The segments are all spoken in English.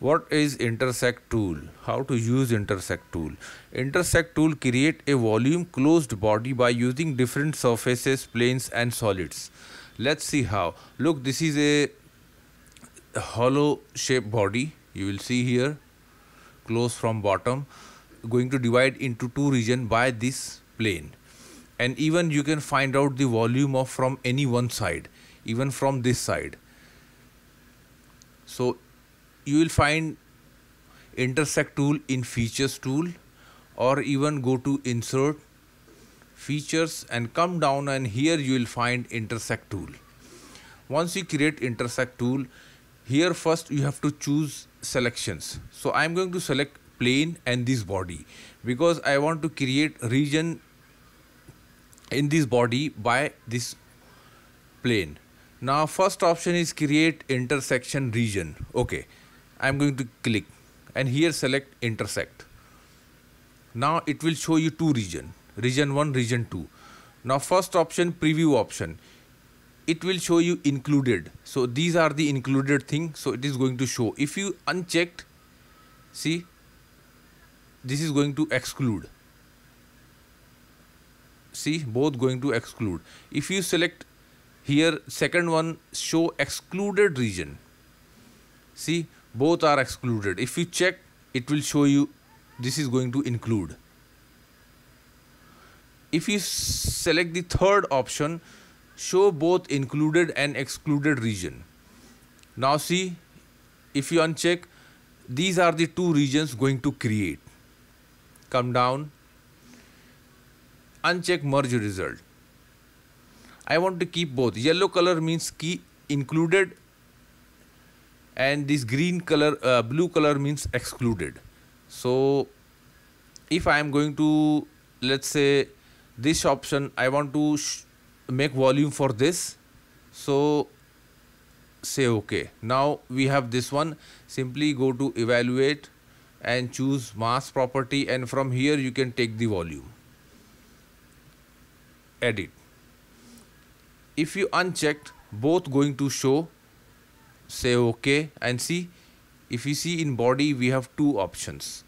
What is intersect tool? How to use intersect tool? Intersect tool create a volume closed body by using different surfaces, planes and solids. Let's see how. Look, this is a hollow shaped body. You will see here, close from bottom, going to divide into two regions by this plane. And even you can find out the volume of from any one side, even from this side. So you will find intersect tool in features tool, or even go to insert features and come down, and here you will find intersect tool. Once you create intersect tool, here first you have to choose selections. So I am going to select plane and this body, because I want to create region in this body by this plane. Now first option is create intersection region. Okay, I am going to click and here select intersect. Now it will show you two region, region 1, region 2. Now first option, preview option, it will show you included. So these are the included thing, so it is going to show. If you unchecked, see, this is going to exclude. See, both going to exclude. If you select here second one, show excluded region. See, both are excluded. If you check, it will show you this is going to include. If you select the third option, show both included and excluded region. Now see, if you uncheck, these are the two regions going to create. Come down, uncheck merge result. I want to keep both. Yellow color means key included, and this green color, blue color means excluded. So if I am going to, let's say this option, I want to make volume for this, so say okay. Now we have this one, simply go to evaluate and choose mass property, and from here you can take the volume, edit. If you unchecked, both going to show, say okay. And see, if you see in body we have two options,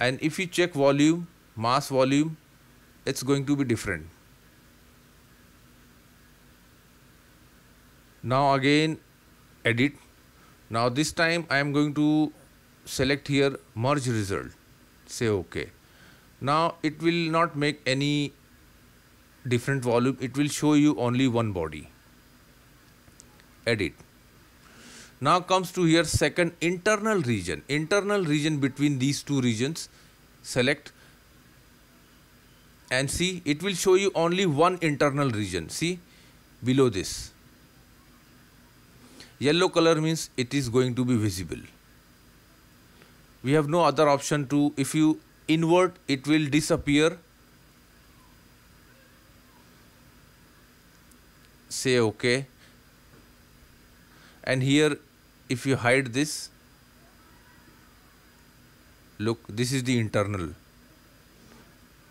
and if you check volume, mass volume, it's going to be different. Now again edit. Now this time I am going to select here merge result, say okay. Now it will not make any different volume, it will show you only one body, edit. Now comes to here second, internal region between these two regions, select, and see, it will show you only one internal region. See, below this yellow color means it is going to be visible. We have no other option to, if you invert, it will disappear. Say okay. And here if you hide this, look, this is the internal.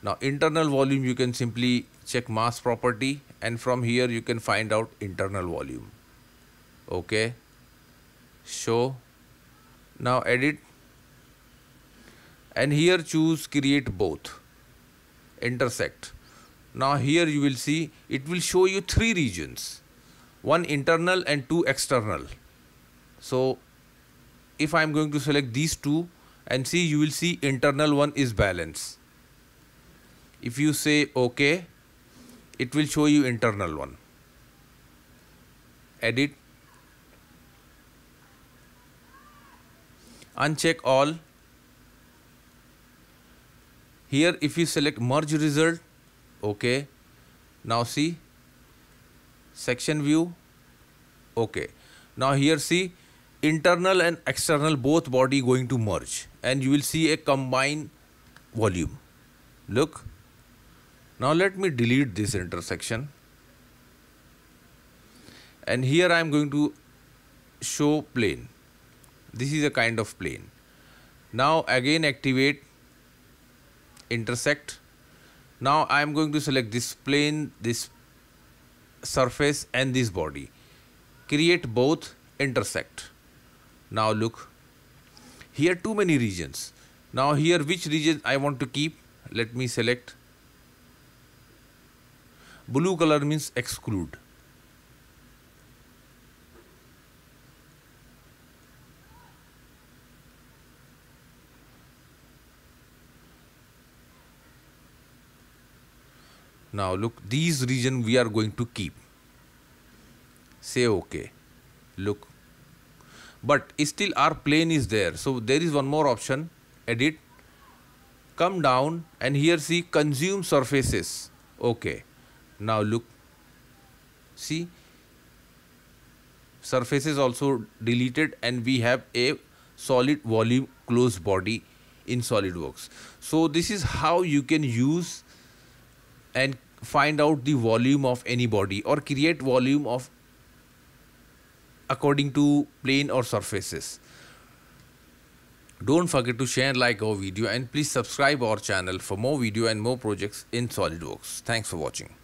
Now internal volume, you can simply check mass property, and from here you can find out internal volume. Okay, show. Now edit, and here choose create both, intersect. Now here you will see, it will show you three regions, one internal and two external. So if I am going to select these two, and see, you will see internal one is balanced. If you say okay, it will show you internal one, edit. Uncheck all. Here if you select merge result, okay. Now see, section view, okay. Now here see, internal and external both body going to merge, and you will see a combined volume. Look. Now let me delete this intersection, and here I am going to show plane. This is a kind of plane. Now again activate intersect. Now I am going to select this plane, this surface and this body, create both, intersect. Now look, Here too many regions. Now here which region I want to keep? Let me select. Blue color means exclude. Now look, these region we are going to keep. Say okay. Look. But still our plane is there. So there is one more option. Edit. Come down and here see consume surfaces. Okay. Now look. See. Surfaces also deleted and we have a solid volume closed body in SolidWorks. So this is how you can use and find out the volume of any body or create volume of according to plane or surfaces. Don't forget to share, like our video, and please subscribe our channel for more video and more projects in SolidWorks. Thanks for watching.